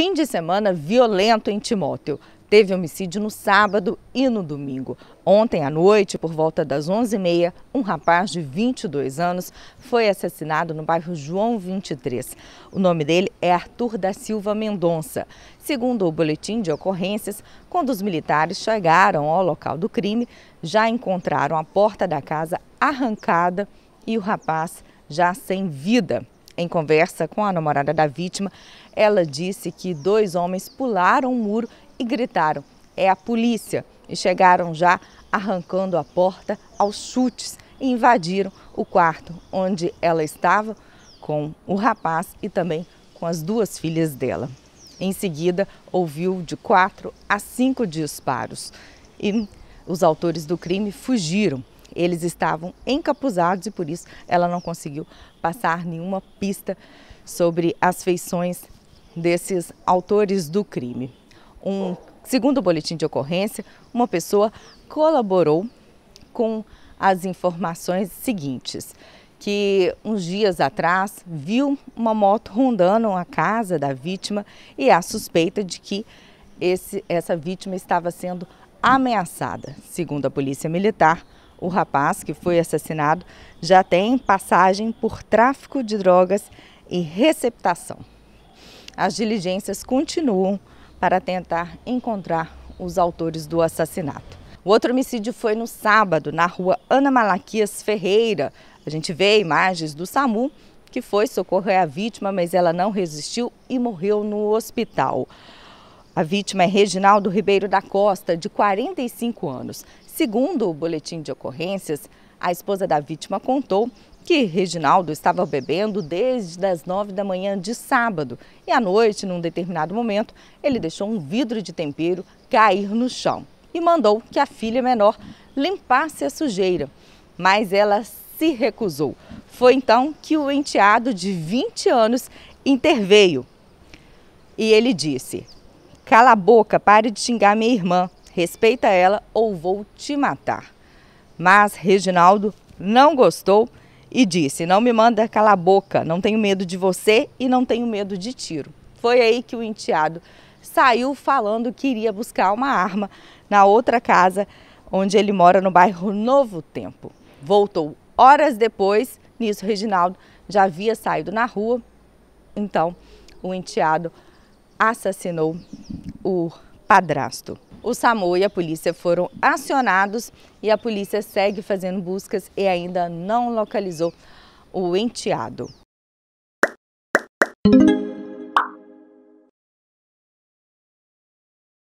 Fim de semana violento em Timóteo. Teve homicídio no sábado e no domingo. Ontem à noite, por volta das 11h30, um rapaz de 22 anos foi assassinado no bairro João 23. O nome dele é Arthur da Silva Mendonça. Segundo o boletim de ocorrências, quando os militares chegaram ao local do crime, já encontraram a porta da casa arrancada e o rapaz já sem vida. Em conversa com a namorada da vítima, ela disse que dois homens pularam o muro e gritaram, é a polícia, e chegaram já arrancando a porta aos chutes e invadiram o quarto onde ela estava com o rapaz e também com as duas filhas dela. Em seguida, ouviu de 4 a 5 disparos e os autores do crime fugiram. Eles estavam encapuzados e por isso ela não conseguiu passar nenhuma pista sobre as feições desses autores do crime. Segundo o boletim de ocorrência, uma pessoa colaborou com as informações seguintes, que uns dias atrás viu uma moto rondando a casa da vítima e a suspeita de que essa vítima estava sendo ameaçada. Segundo a Polícia Militar, o rapaz que foi assassinado já tem passagem por tráfico de drogas e receptação. As diligências continuam para tentar encontrar os autores do assassinato. O outro homicídio foi no sábado, na rua Ana Malaquias Ferreira. A gente vê imagens do SAMU que foi socorrer a vítima, mas ela não resistiu e morreu no hospital. A vítima é Reginaldo Ribeiro da Costa, de 45 anos. Segundo o boletim de ocorrências, a esposa da vítima contou que Reginaldo estava bebendo desde as 9h da manhã de sábado e à noite, num determinado momento, ele deixou um vidro de tempero cair no chão e mandou que a filha menor limpasse a sujeira, mas ela se recusou. Foi então que o enteado de 20 anos interveio e ele disse: cala a boca, pare de xingar minha irmã, respeita ela ou vou te matar. Mas Reginaldo não gostou e disse, não me manda calar a boca, não tenho medo de você e não tenho medo de tiro. Foi aí que o enteado saiu falando que iria buscar uma arma na outra casa onde ele mora no bairro Novo Tempo. Voltou horas depois, nisso Reginaldo já havia saído na rua, então o enteado assassinou o padrasto. O SAMU e a polícia foram acionados e a polícia segue fazendo buscas e ainda não localizou o enteado.